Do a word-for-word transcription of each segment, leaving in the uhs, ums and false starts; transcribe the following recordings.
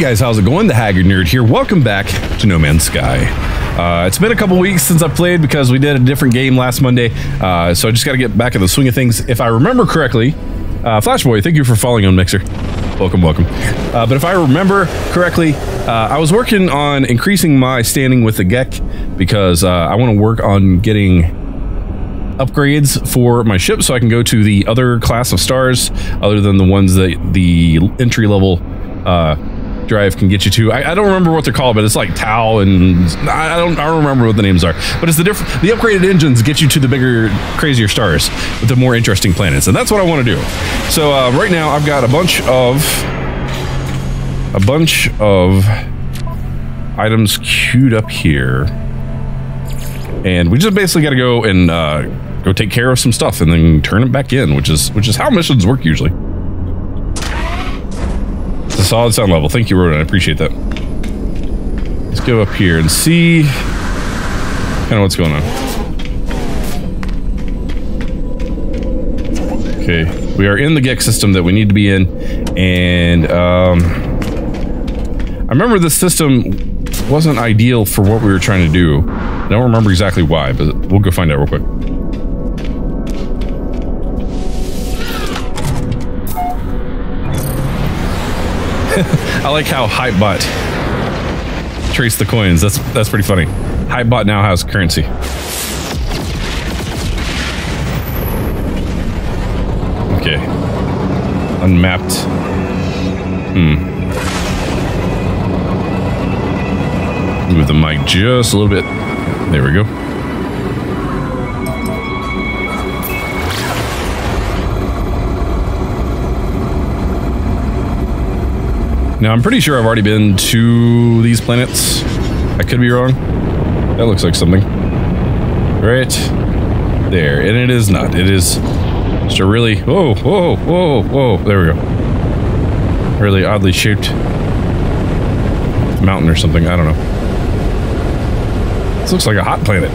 Hey guys, how's it going? The Haggard Nerd here. Welcome back to No Man's Sky. Uh, it's been a couple weeks since I played because we did a different game last Monday, uh, so I just got to get back in the swing of things. If I remember correctly, uh, Flashboy, thank you for following on Mixer. Welcome, welcome. Uh, but if I remember correctly, uh, I was working on increasing my standing with the Gek because uh, I want to work on getting upgrades for my ship so I can go to the other class of stars other than the ones that the entry level uh, drive can get you to. I, I don't remember what they're called, but it's like Tau and I don't, I don't remember what the names are, but it's the different, the upgraded engines get you to the bigger, crazier stars with the more interesting planets. And that's what I want to do. So uh, right now I've got a bunch of, a bunch of items queued up here. And we just basically got to go and uh, go take care of some stuff and then turn it back in, which is which is how missions work usually. It's a solid sound level. Thank you, Rodan. I appreciate that. Let's go up here and see kind of what's going on. Okay, we are in the Gek system that we need to be in, and um, I remember this system wasn't ideal for what we were trying to do. I don't remember exactly why, but we'll go find out real quick. I like how Hypebot traced the coins. That's that's pretty funny. Hypebot now has currency. Okay. Unmapped. Hmm. Move the mic just a little bit. There we go. Now, I'm pretty sure I've already been to these planets. I could be wrong. That looks like something. Right there. And it is not. It is just a really... Whoa, whoa, whoa, whoa. There we go. Really oddly shaped mountain or something. I don't know. This looks like a hot planet.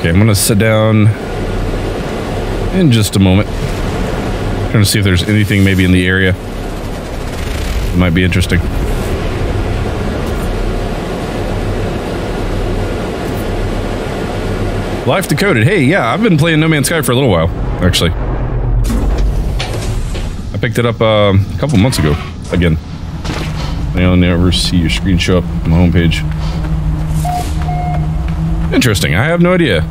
Okay, I'm gonna sit down in just a moment. I'm trying to see if there's anything maybe in the area that might be interesting. Life Decoded. Hey, yeah, I've been playing No Man's Sky for a little while, actually. I picked it up uh, a couple months ago. Again, I'll never see your screen show up on my homepage. Interesting. I have no idea.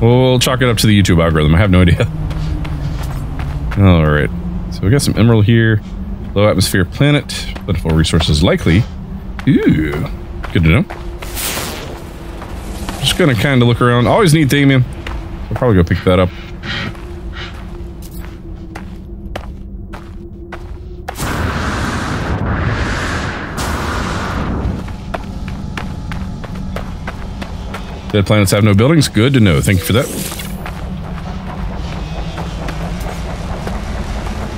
We'll chalk it up to the YouTube algorithm. I have no idea. All right. So we got some emerald here. Low atmosphere planet. Plentiful resources likely. Ooh, good to know. Just gonna kind of look around. Always need Damien. I'll probably go pick that up. Dead planets have no buildings. Good to know. Thank you for that.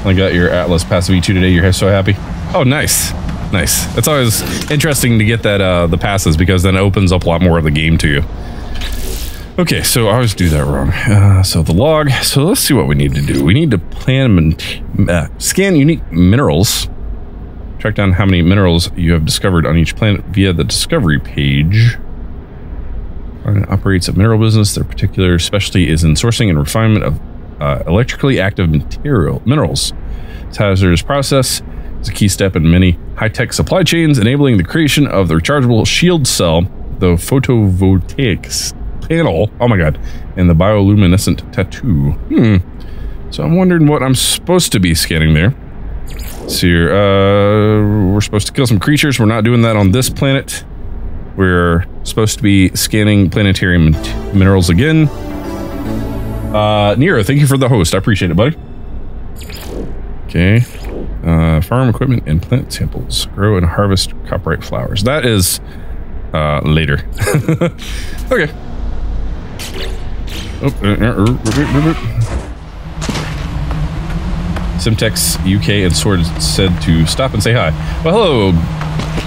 I got your Atlas Pass V two today. You're so happy. Oh, nice. Nice. That's always interesting to get that uh, the passes because then it opens up a lot more of the game to you. Okay, so I always do that wrong. Uh, so the log. So let's see what we need to do. We need to plan and uh, scan unique minerals. Track down how many minerals you have discovered on each planet via the discovery page. Operates a mineral business. Their particular specialty is in sourcing and refinement of uh, electrically active material minerals. This hazardous process is a key step in many high-tech supply chains, enabling the creation of the rechargeable shield cell, the photovoltaic panel, oh my god, and the bioluminescent tattoo. Hmm. So I'm wondering what I'm supposed to be scanning there. Let's see here. Uh, we're supposed to kill some creatures. We're not doing that on this planet. We're supposed to be scanning planetary minerals again. Uh, Nero, thank you for the host. I appreciate it, buddy. Okay. Uh, farm equipment and plant samples. Grow and harvest copyright flowers. That is uh, later. Okay. Oh, uh, uh, uh, Simtex U K and Sword said to stop and say hi. Well, hello,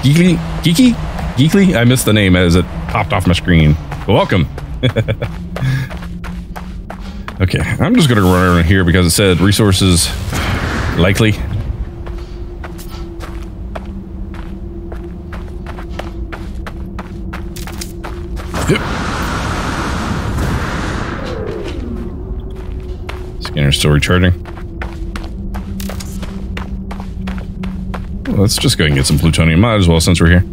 Geeky. Geeky? Geekly? I missed the name as it popped off my screen. Welcome. Okay, I'm just gonna run over here because it said resources likely. Scanner's still recharging. Let's just go and get some plutonium. Might as well since we're here.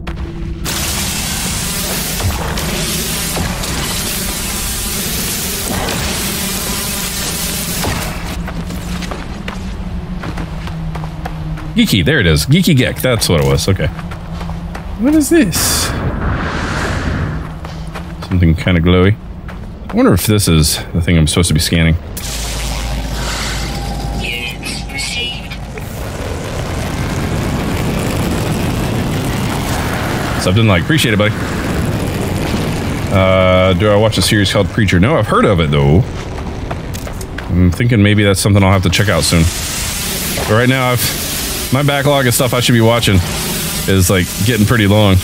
Geeky, there it is. Geeky Gek, that's what it was. Okay. What is this? Something kind of glowy. I wonder if this is the thing I'm supposed to be scanning. Units received. Something like, appreciate it, buddy. Uh, do I watch a series called Preacher? No, I've heard of it, though. I'm thinking maybe that's something I'll have to check out soon. But right now, I've... my backlog of stuff I should be watching is like getting pretty long.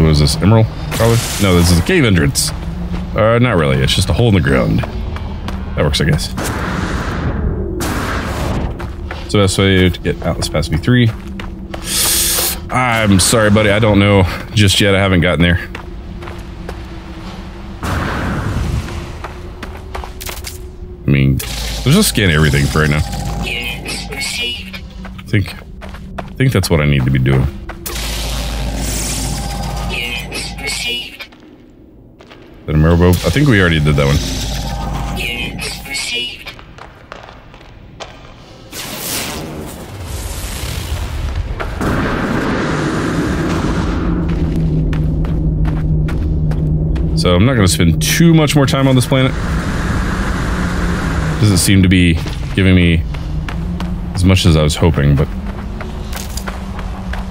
What is this, Emerald? Probably? No, this is a cave entrance. Uh, not really, it's just a hole in the ground. That works, I guess. So that's the best way to get Atlas Pass V three. I'm sorry, buddy, I don't know just yet. I haven't gotten there. I mean, let's just scan everything for right now. I think, I think that's what I need to be doing. Is that a mirror bulb? I think we already did that one. So I'm not going to spend too much more time on this planet. Doesn't seem to be giving me as much as I was hoping, but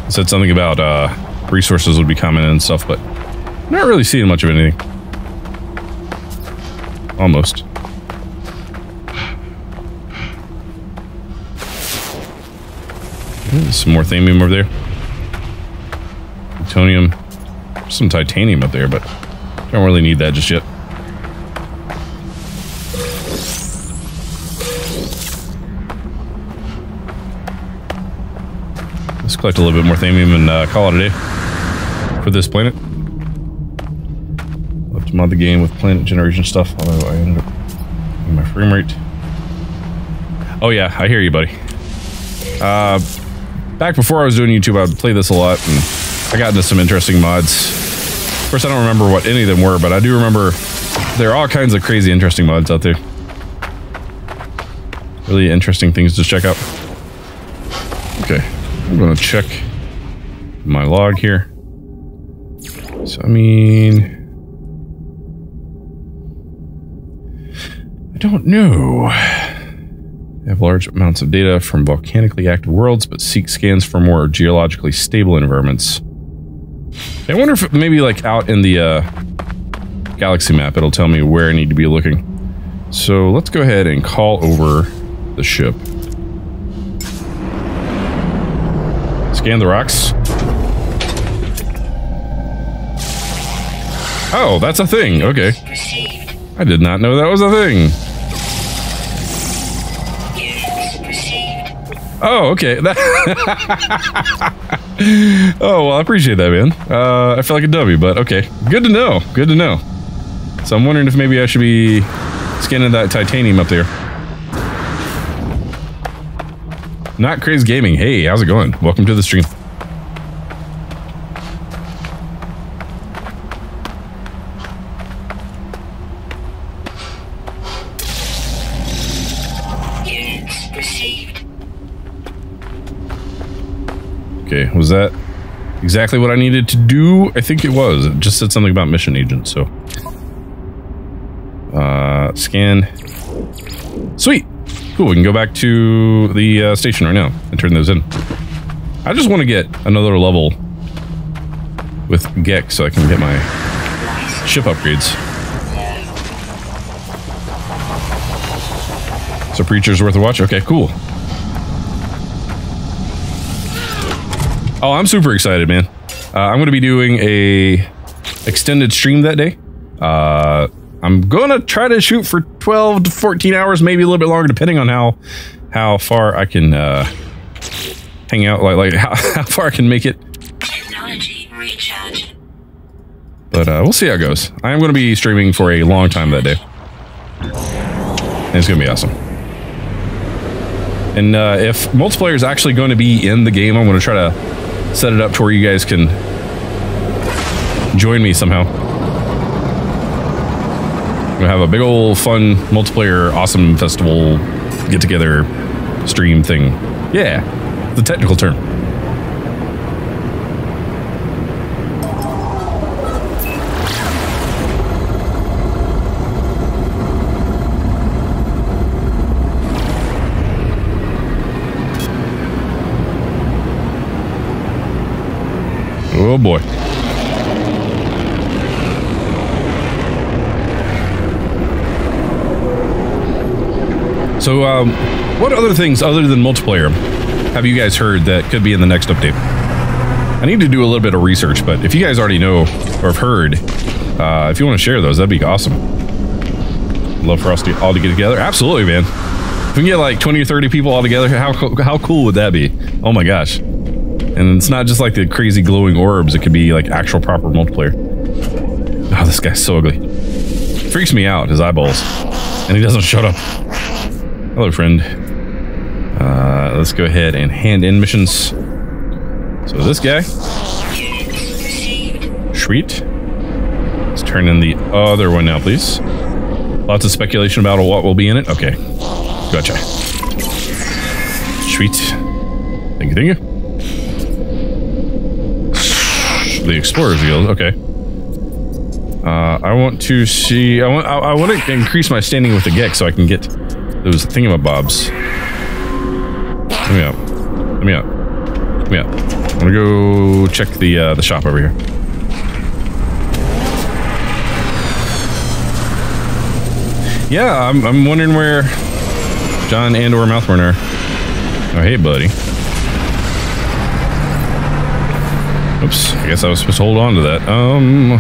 it said something about uh, resources would be coming and stuff, but not really seeing much of anything. Almost. There's some more thamium over there. Plutonium. There's some titanium up there, but don't really need that just yet. Let's collect a little bit more thamium and uh, call it a day for this planet. I'll have to mod the game with planet generation stuff, although I ended up in my frame rate. Oh yeah, I hear you, buddy. Uh, back before I was doing YouTube, I would play this a lot, and I got into some interesting mods. Of course, I don't remember what any of them were, but I do remember there are all kinds of crazy interesting mods out there. Really interesting things to check out. Okay. I'm gonna check my log here. So, I mean, I don't know. I have large amounts of data from volcanically active worlds, but seek scans for more geologically stable environments. I wonder if maybe like out in the uh, galaxy map, it'll tell me where I need to be looking. So let's go ahead and call over the ship. Scan the rocks. Oh, that's a thing. Okay. I did not know that was a thing. Oh, okay. Oh, well, I appreciate that, man. Uh, I feel like a W, but okay. Good to know. Good to know. So I'm wondering if maybe I should be scanning that titanium up there. Not Craze Gaming. Hey, how's it going? Welcome to the stream. Units received. Okay, was that exactly what I needed to do? I think it was. It just said something about mission agents, so. Uh, scan. Sweet. Cool, we can go back to the uh, station right now and turn those in. I just want to get another level with Gek so I can get my ship upgrades. So Preacher's worth a watch? Okay, cool. Oh, I'm super excited, man. Uh, I'm going to be doing a extended stream that day. Uh, I'm going to try to shoot for twelve to fourteen hours, maybe a little bit longer, depending on how how far I can uh, hang out, like, like how, how far I can make it. Technology recharge. But uh, we'll see how it goes. I am going to be streaming for a long time that day. And it's going to be awesome. And uh, if multiplayer is actually going to be in the game, I'm going to try to set it up to where you guys can join me somehow. I'm going to have a big old fun multiplayer awesome festival get-together stream thing. Yeah, the technical term. Oh boy. So, um, what other things other than multiplayer have you guys heard that could be in the next update? I need to do a little bit of research, but if you guys already know or have heard, uh, if you want to share those, that'd be awesome. Love for us to all to get together. Absolutely, man. If we can get like twenty or thirty people all together, how, how cool would that be? Oh my gosh. And it's not just like the crazy glowing orbs. It could be like actual proper multiplayer. Oh, this guy's so ugly. Freaks me out, his eyeballs. And he doesn't shut up. Hello, friend. Uh, let's go ahead and hand in missions. So this guy. Sweet. Let's turn in the other one now, please. Lots of speculation about what will be in it. Okay. Gotcha. Sweet. Thank you, thank you. The Explorer's Guild, okay. Uh, I want to see. I want. I, I want to increase my standing with the Gek so I can get those thingamabobs. Let me out. Let me out. Let me out. I'm gonna go check the uh, the shop over here. Yeah, I'm. I'm wondering where John and or Mouthworn are. Oh, hey, buddy. Oops, I guess I was supposed to hold on to that. Um,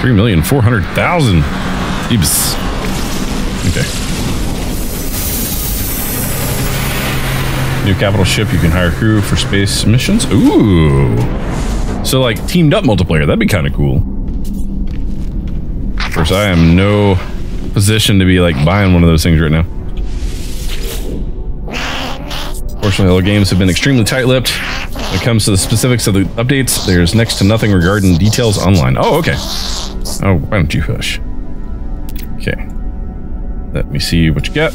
three million four hundred thousand. Jeebus. Okay. New capital ship. You can hire crew for space missions. Ooh. So like teamed up multiplayer. That'd be kind of cool. Of course, I am no position to be like buying one of those things right now. Fortunately, all games have been extremely tight-lipped. When it comes to the specifics of the updates, there's next to nothing regarding details online. Oh, okay. Oh, why don't you hush? Okay. Let me see what you got.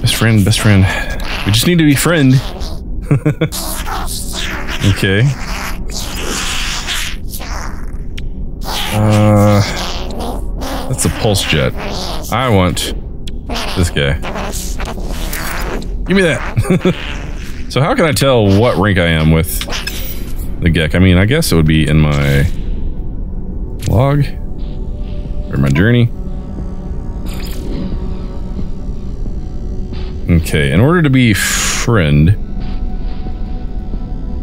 Best friend, best friend. We just need to be friend. Okay. Uh, that's the pulse jet. I want this guy. Give me that. So how can I tell what rank I am with the Gek? I mean, I guess it would be in my log or my journey. Okay, in order to be friend,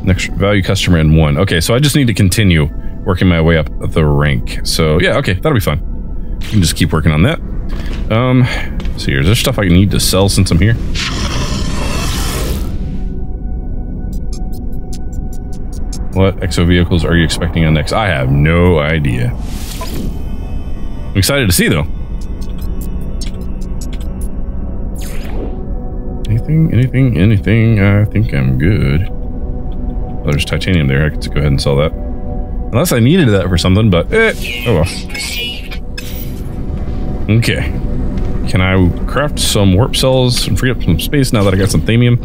next value customer in one. Okay, so I just need to continue working my way up the rank. So yeah, okay, that'll be fun. You can just keep working on that. Um, let's see here, is there stuff I need to sell since I'm here? What X O vehicles are you expecting on next? I have no idea. I'm excited to see, though. Anything, anything, anything. I think I'm good. Oh, there's titanium there. I could go ahead and sell that. Unless I needed that for something, but eh. Oh, well. Okay. Can I craft some warp cells and free up some space now that I got some thamium?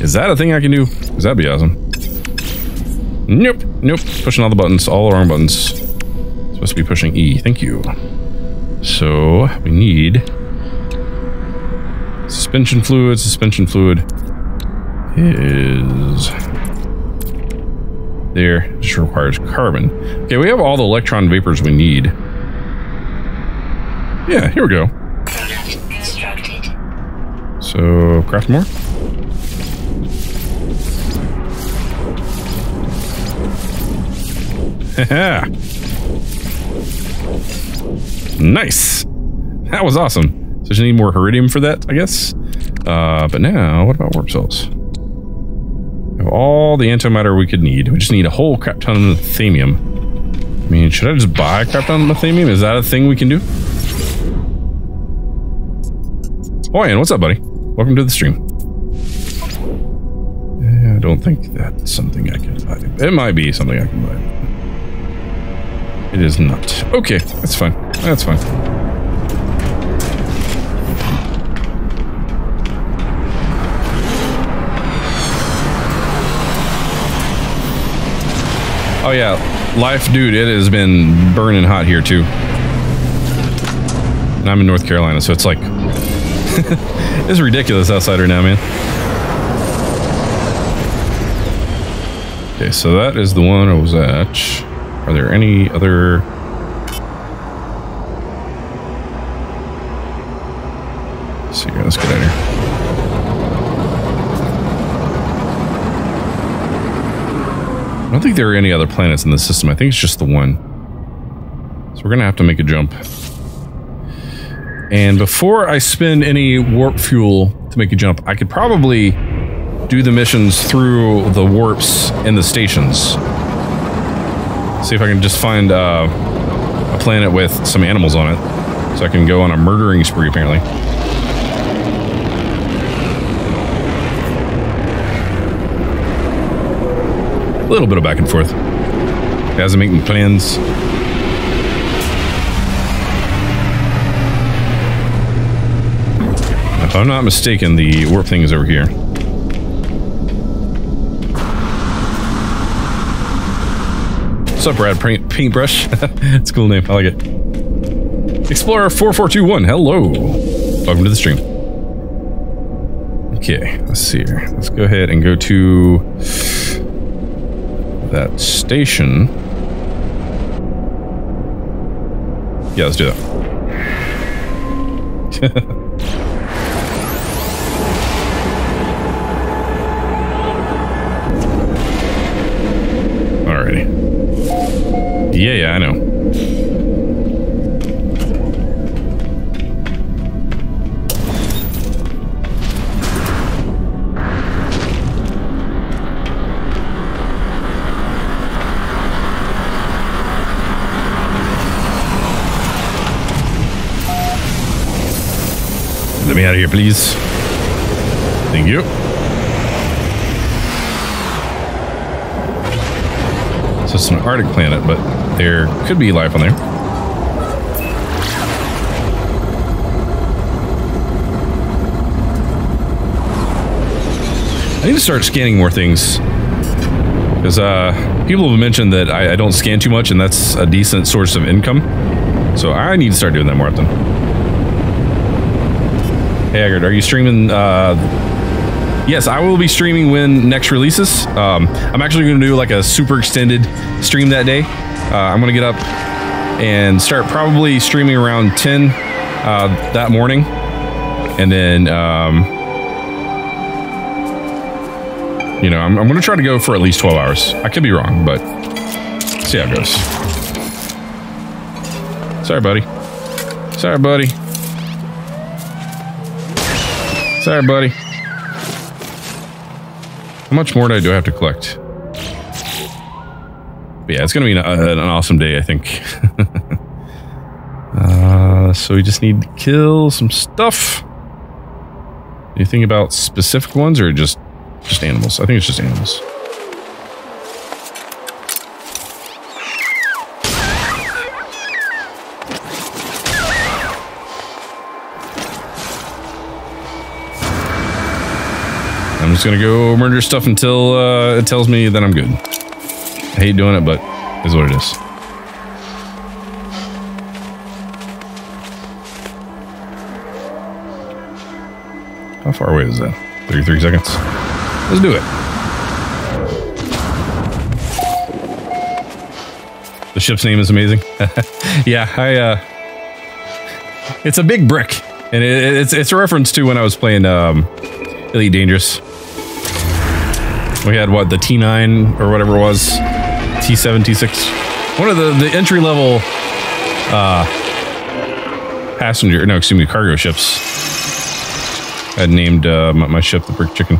Is that a thing I can do? Because that'd be awesome. Nope, nope. Pushing all the buttons, all the wrong buttons. Supposed to be pushing E. Thank you. So we need suspension fluid. Suspension fluid is there. Just requires carbon. Okay, we have all the electron vapors we need. Yeah, here we go. So craft more. Nice. That was awesome. So, you need more iridium for that, I guess. Uh, but now, what about warp cells? We have all the antimatter we could need. We just need a whole crap ton of thamium. I mean, should I just buy a crap ton of thamium? Is that a thing we can do? Oh, and what's up, buddy? Welcome to the stream. I don't think that's something I can buy. It might be something I can buy. It is not. Okay, that's fine. That's fine. Oh yeah, life, dude, it has been burning hot here too. And I'm in North Carolina, so it's like, it's ridiculous outside right now, man. Okay, so that is the one I was at. Are there any other... Let's see here, let's get out of here. I don't think there are any other planets in the system. I think it's just the one. So we're gonna have to make a jump. And before I spend any warp fuel to make a jump, I could probably do the missions through the warps in the stations. See if I can just find uh, a planet with some animals on it, so I can go on a murdering spree, apparently. A little bit of back and forth. Guys are making plans. If I'm not mistaken, the warp thing is over here. What's up, Brad Paintbrush? It's a cool name. I like it. Explorer four four two one. Hello. Welcome to the stream. Okay, let's see here. Let's go ahead and go to that station. Yeah, let's do that. Yeah, yeah, I know. Let me out of here, please. Thank you. So it's an Arctic planet, but there could be life on there. I need to start scanning more things, because uh, people have mentioned that I, I don't scan too much, and that's a decent source of income. So I need to start doing that more often. Hey, Haggard, are you streaming? Uh, Yes, I will be streaming when next releases. Um, I'm actually going to do like a super extended stream that day. Uh, I'm going to get up and start probably streaming around ten uh, that morning. And then, um, you know, I'm, I'm going to try to go for at least twelve hours. I could be wrong, but see how it goes. Sorry, buddy. Sorry, buddy. Sorry, buddy. How much more do I, do I have to collect? But yeah, it's going to be an, uh, an awesome day, I think. uh, so we just need to kill some stuff. Anything about specific ones or just, just animals? I think it's just animals. I'm just going to go murder stuff until uh, it tells me that I'm good. I hate doing it, but it's what it is. How far away is that? thirty-three seconds. Let's do it. The ship's name is amazing. Yeah, I, uh, it's a big brick, and it, it's, it's a reference to when I was playing, um, Elite Dangerous. We had what, the T nine or whatever it was? T seven, T six. One of the, the entry-level uh, passenger, no, excuse me, cargo ships. I had named uh, my, my ship the Brick Chicken.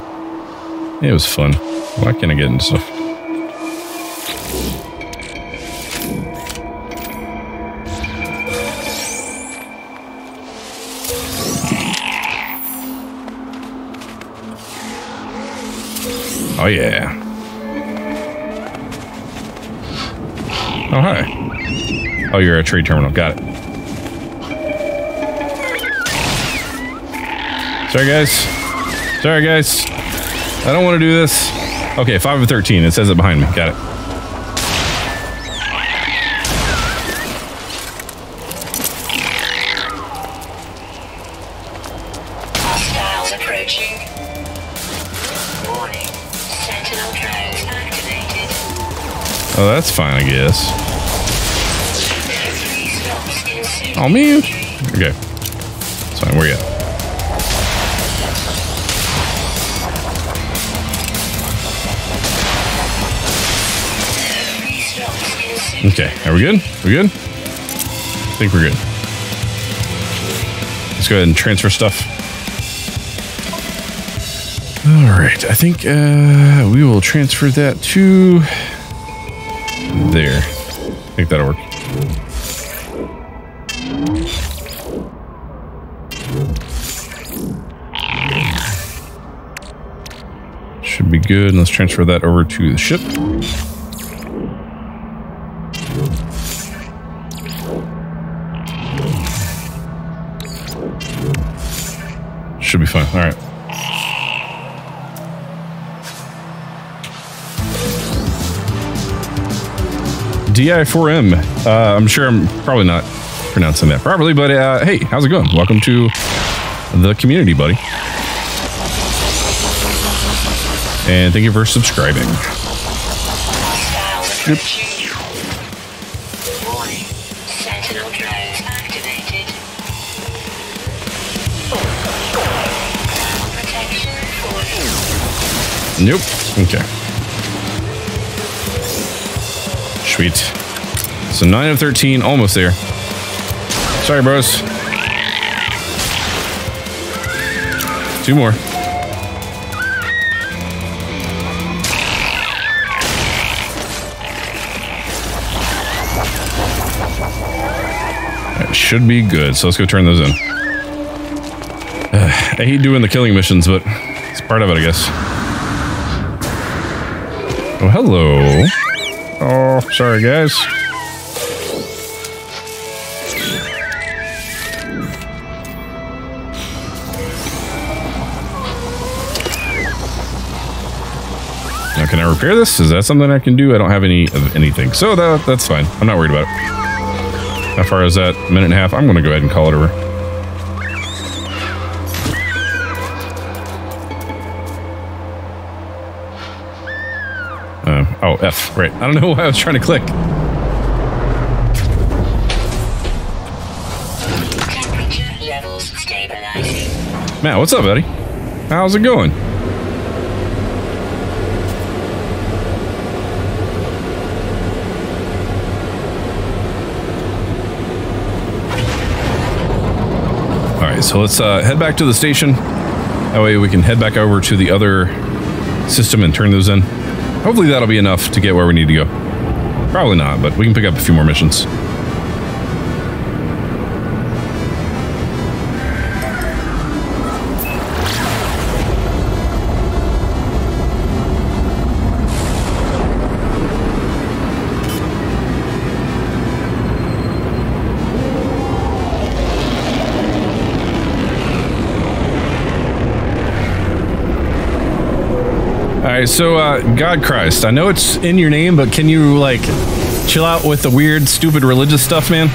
It was fun. Why can't I get into stuff? Oh, yeah. Oh, hi. Oh, you're a trade terminal. Got it. Sorry, guys. Sorry, guys. I don't want to do this. Okay, five of thirteen. It says it behind me. Got it. Oh, that's fine, I guess. Oh, man. Okay. It's fine. Where you at? Okay. Are we good? We good? I think we're good. Let's go ahead and transfer stuff. All right. I think uh, we will transfer that to... there. I think that'll work. Should be good. And let's transfer that over to the ship. Should be fine. All right. D I four M. Uh, I'm sure I'm probably not pronouncing that properly, but uh, hey, how's it going? Welcome to the community, buddy. And thank you for subscribing. Yep. Nope. Okay. Sweet. So nine of thirteen, almost there. Sorry, bros. Two more. That should be good, so let's go turn those in. Uh, I hate doing the killing missions, but it's part of it, I guess. Oh, hello. Oh, sorry, guys. Now, can I repair this? Is that something I can do? I don't have any of anything. So that, that's fine. I'm not worried about it. How far is that? A minute and a half. I'm going to go ahead and call it over. Oh, F, right. I don't know why I was trying to click. Temperature levels stabilizing. Matt, what's up, buddy? How's it going? All right, so let's uh, head back to the station. That way we can head back over to the other system and turn those in. Hopefully that'll be enough to get where we need to go. Probably not, but we can pick up a few more missions. So, uh, God Christ, I know it's in your name, but can you, like, chill out with the weird, stupid religious stuff, man?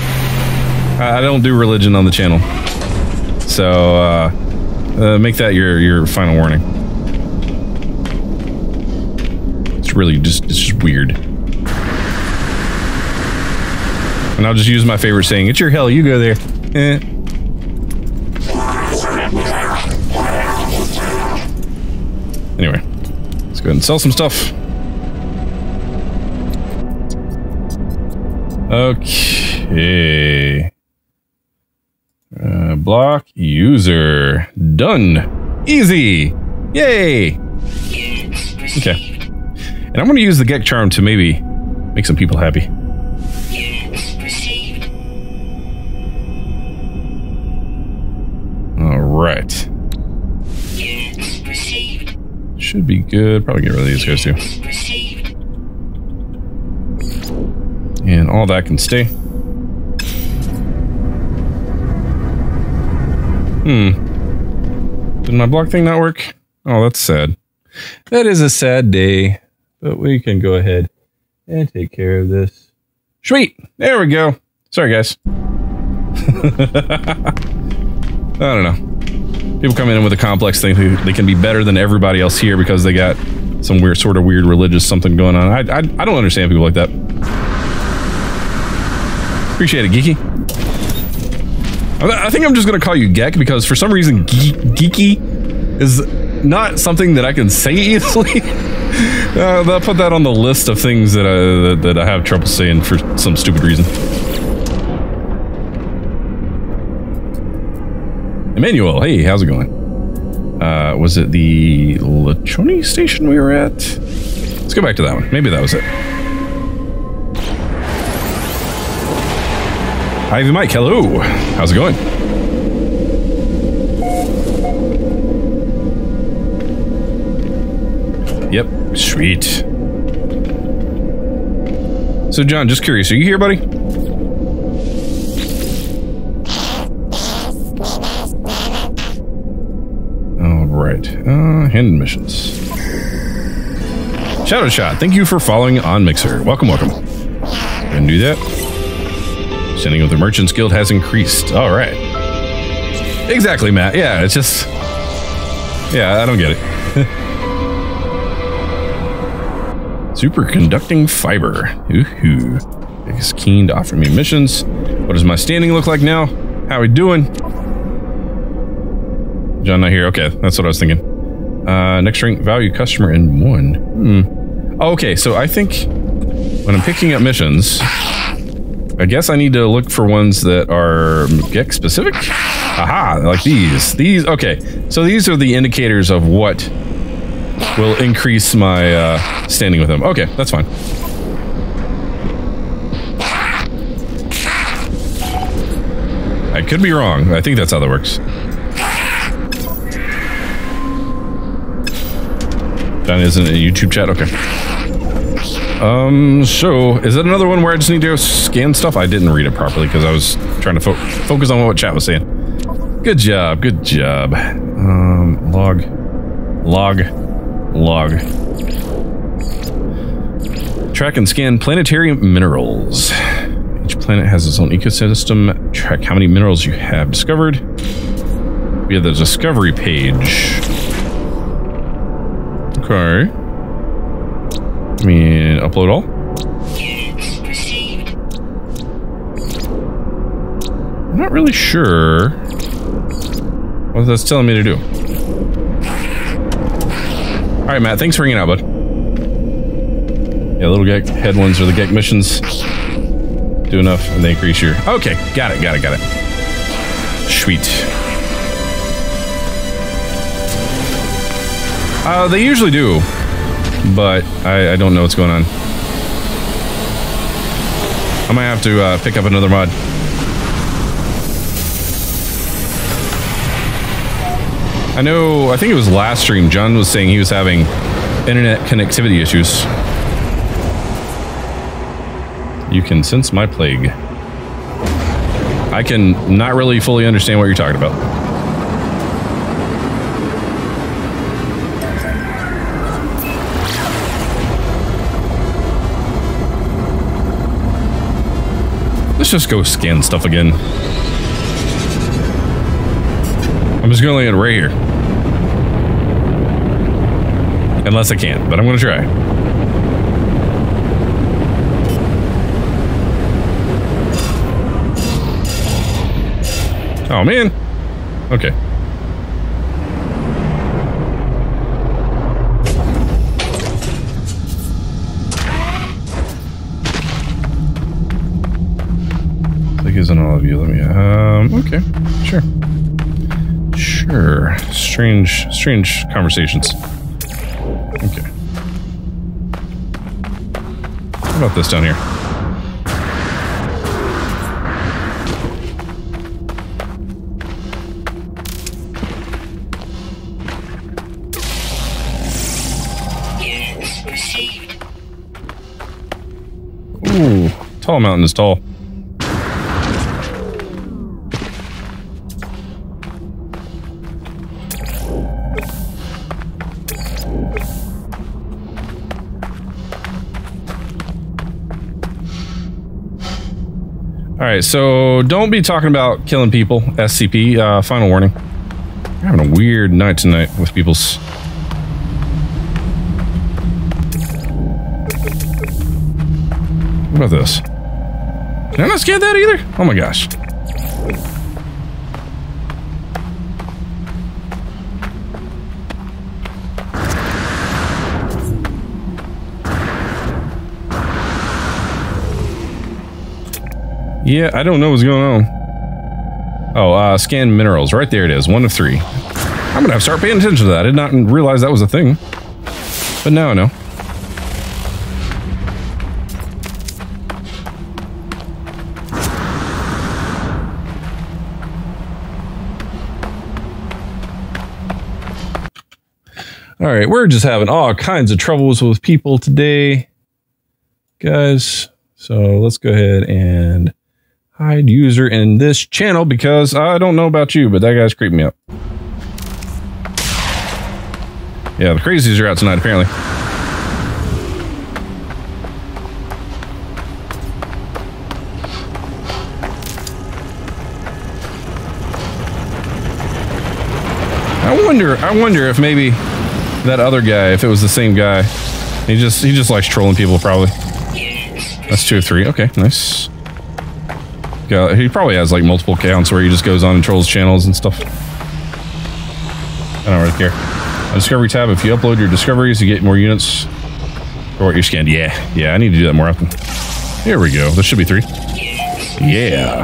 I don't do religion on the channel. So, uh, uh make that your, your final warning. It's really just, it's just weird. And I'll just use my favorite saying, it's your hell, you go there. Eh. Anyway. Go ahead and sell some stuff. Okay. Uh, block user. Done. Easy. Yay. Okay. And I'm going to use the Gek charm to maybe make some people happy. Alright. Should be good. Probably get rid of these guys too. And all that can stay. Hmm. Did my block thing not work? Oh, that's sad. That is a sad day. But we can go ahead and take care of this. Sweet! There we go. Sorry, guys. I don't know. People coming in with a complex thing who they can be better than everybody else here because they got some weird, sort of weird religious something going on. I, I, I don't understand people like that. Appreciate it, Geeky. I think I'm just going to call you Gek because for some reason, ge Geeky is not something that I can say easily. Uh, I'll put that on the list of things that I, that, that I have trouble saying for some stupid reason. Emmanuel, hey, how's it going? Uh, was it the Lachoni station we were at? Let's go back to that one. Maybe that was it. Ivy Mike, hello. How's it going? Yep, sweet. So, John, just curious, are you here, buddy? All right, uh, hand missions. Shadow Shot, thank you for following on Mixer. Welcome, welcome. Gonna do that. Sending of the Merchants Guild has increased. All right. Exactly, Matt. Yeah, it's just. Yeah, I don't get it. Superconducting fiber. Ooh-hoo. It's keen to offer me missions. What does my standing look like now? How we doing? John not here. Okay, that's what I was thinking. Uh, next rank value customer in one. Hmm. Okay, so I think when I'm picking up missions, I guess I need to look for ones that are Gek specific. Aha, like these. These, okay. So these are the indicators of what will increase my uh, standing with him. Okay, that's fine. I could be wrong. I think that's how that works. That isn't a YouTube chat? Okay. Um, so, is that another one where I just need to go scan stuff? I didn't read it properly because I was trying to fo focus on what chat was saying. Good job, good job. Um, log. Log. Log. Track and scan planetary minerals. Each planet has its own ecosystem. Track how many minerals you have discovered. We have the discovery page. Okay. I mean, upload all. I'm not really sure what that's telling me to do. All right, Matt, thanks for hanging out, bud. Yeah, little Gek head ones are the Gek missions. Do enough and they increase your... Okay, got it, got it, got it. Sweet. Uh, they usually do, but I, I don't know what's going on. I might have to uh, pick up another mod. I know, I think it was last stream, John was saying he was having internet connectivity issues. You can sense my plague. I can not really fully understand what you're talking about. Let's just go scan stuff again. I'm just gonna lay it right here. Unless I can't, but I'm gonna try. Oh man. Okay. Okay, sure. Sure. Strange, strange conversations. Okay. What about this down here? Ooh, tall mountain is tall. Alright, so don't be talking about killing people, S C P. Uh, final warning. We're having a weird night tonight with people's... What about this? Did I not scan that either? Oh my gosh. Yeah, I don't know what's going on. Oh, uh, scan minerals. Right there it is. One of three. I'm gonna have to start paying attention to that. I did not realize that was a thing. But now I know. Alright, we're just having all kinds of troubles with people today, guys. So let's go ahead and hide user in this channel because I don't know about you, but that guy's creeping me up. Yeah, the crazies are out tonight, apparently. I wonder, I wonder if maybe that other guy, if it was the same guy, he just, he just likes trolling people, probably. That's two of three. Okay, nice. Yeah, he probably has like multiple accounts where he just goes on and trolls channels and stuff. I don't really care. A discovery tab. If you upload your discoveries, you get more units for what you scanned. Yeah, yeah. I need to do that more often. Here we go. This should be three. Yeah.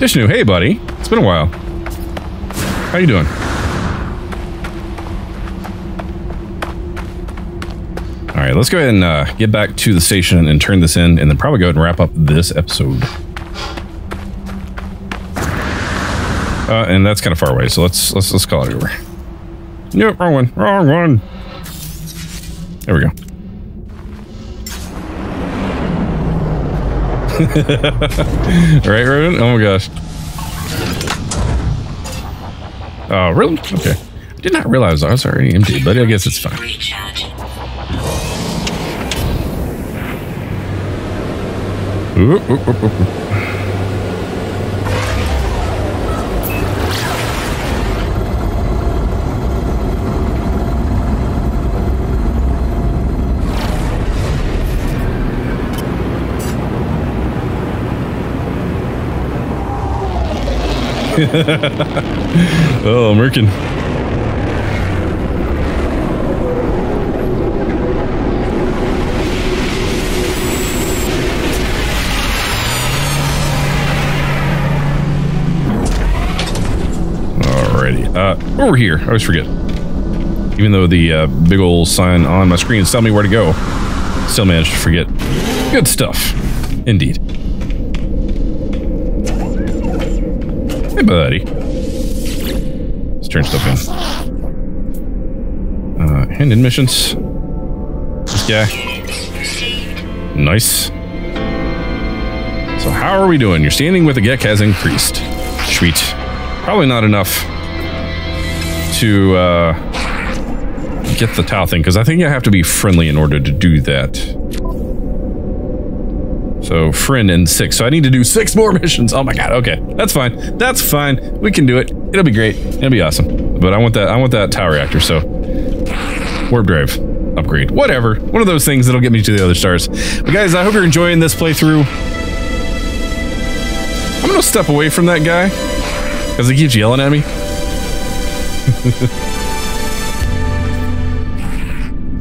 Dishnu, hey buddy. It's been a while. How you doing? All right, let's go ahead and uh, get back to the station and turn this in, and then probably go ahead and wrap up this episode. Uh, and that's kind of far away, so let's let's let's call it over. Nope, wrong one, wrong one. There we go. Right, Roden? Oh my gosh. Oh, really? Okay. I did not realize I was already empty, but I guess it's fine. Ooh, ooh, ooh, ooh. Oh, Merkin. Uh, over here. I always forget. Even though the uh, big old sign on my screen is telling me where to go, still managed to forget. Good stuff. Indeed. Hey, buddy. Let's turn stuff in. Uh, hand in missions. This guy. Nice. So how are we doing? Your standing with the Gek has increased. Sweet. Probably not enough to uh, get the Tau thing, because I think I have to be friendly in order to do that. So friend and six. So I need to do six more missions. Oh my god. Okay, that's fine. That's fine. We can do it. It'll be great. It'll be awesome. But I want that. I want that Tau reactor. So warp drive upgrade. Whatever. One of those things that'll get me to the other stars. But guys, I hope you're enjoying this playthrough. I'm gonna step away from that guy because he keeps yelling at me.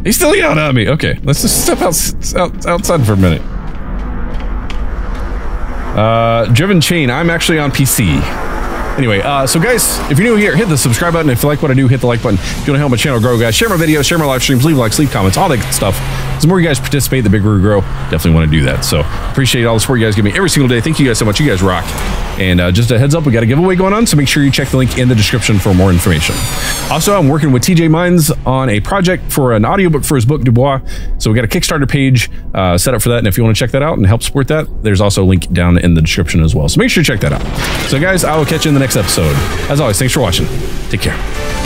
He's still yelling at me. Okay, let's just step out, out outside for a minute. Uh, Driven Chain, I'm actually on P C. Anyway, uh, so guys, if you're new here, hit the subscribe button. If you like what I do, hit the like button. If you want to help my channel grow, guys, share my videos, share my live streams, leave likes, leave comments, all that good stuff. The more you guys participate, the bigger we grow. Definitely want to do that. So appreciate all the support you guys give me every single day. Thank you guys so much. You guys rock. And uh, just a heads up, we got a giveaway going on, so make sure you check the link in the description for more information. Also, I'm working with T J Mines on a project for an audiobook for his book, Dubois. So we got a Kickstarter page uh, set up for that. And if you want to check that out and help support that, there's also a link down in the description as well. So make sure you check that out. So guys, I will catch you in the next episode. As always, thanks for watching. Take care.